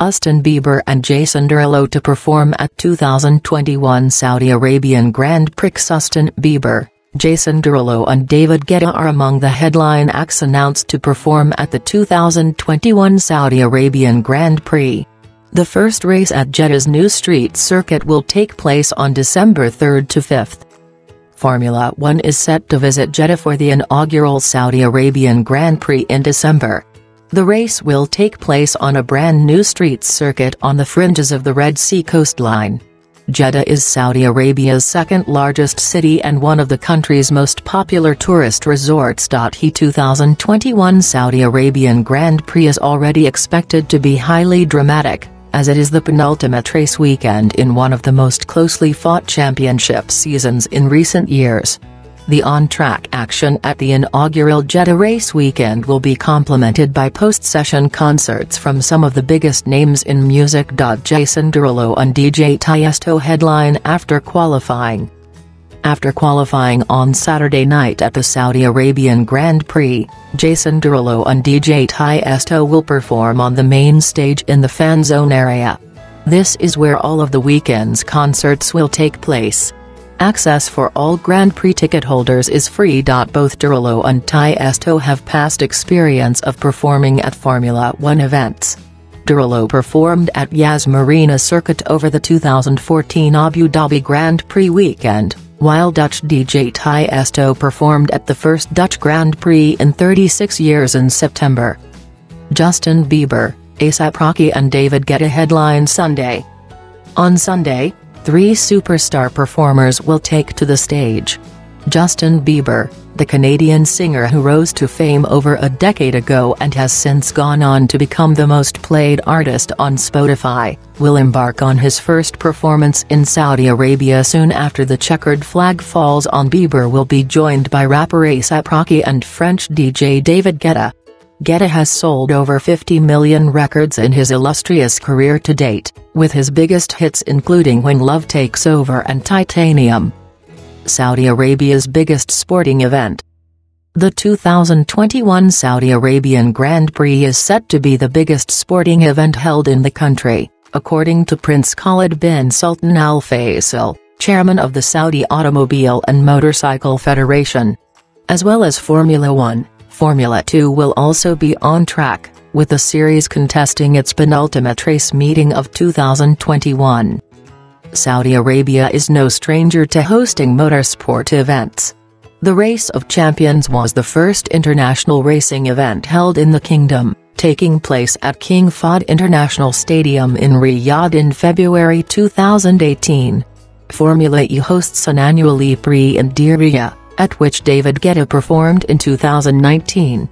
Justin Bieber and Jason Derulo to perform at 2021 Saudi Arabian Grand Prix. Justin Bieber, Jason Derulo and David Guetta are among the headline acts announced to perform at the 2021 Saudi Arabian Grand Prix. The first race at Jeddah's New Street Circuit will take place on December 3 to 5. Formula 1 is set to visit Jeddah for the inaugural Saudi Arabian Grand Prix in December. The race will take place on a brand new street circuit on the fringes of the Red Sea coastline. Jeddah is Saudi Arabia's second-largest city and one of the country's most popular tourist resorts. The 2021 Saudi Arabian Grand Prix is already expected to be highly dramatic, as it is the penultimate race weekend in one of the most closely fought championship seasons in recent years. The on-track action at the inaugural Jeddah race weekend will be complemented by post-session concerts from some of the biggest names in music. Jason Derulo and DJ Tiësto headline after qualifying. After qualifying on Saturday night at the Saudi Arabian Grand Prix, Jason Derulo and DJ Tiësto will perform on the main stage in the fan zone area. This is where all of the weekend's concerts will take place. Access for all Grand Prix ticket holders is free. Both Derulo and Tiësto have past experience of performing at Formula 1 events. Derulo performed at Yas Marina Circuit over the 2014 Abu Dhabi Grand Prix weekend, while Dutch DJ Tiësto performed at the first Dutch Grand Prix in 36 years in September. Justin Bieber, A$AP Rocky and David Guetta headline Sunday. On Sunday, three superstar performers will take to the stage. Justin Bieber, the Canadian singer who rose to fame over a decade ago and has since gone on to become the most played artist on Spotify, will embark on his first performance in Saudi Arabia soon after the checkered flag falls. On Bieber will be joined by rapper A$AP Rocky and French DJ David Guetta. Guetta has sold over 50 million records in his illustrious career to date, with his biggest hits including When Love Takes Over and Titanium. Saudi Arabia's biggest sporting event. The 2021 Saudi Arabian Grand Prix is set to be the biggest sporting event held in the country, according to Prince Khalid bin Sultan Al-Faisal, chairman of the Saudi Automobile and Motorcycle Federation. As well as Formula 1, Formula 2 will also be on track, with the series contesting its penultimate race meeting of 2021. Saudi Arabia is no stranger to hosting motorsport events. The Race of Champions was the first international racing event held in the kingdom, taking place at King Fahd International Stadium in Riyadh in February 2018. Formula E hosts an annual E Prix in Diriyah, at which David Guetta performed in 2019.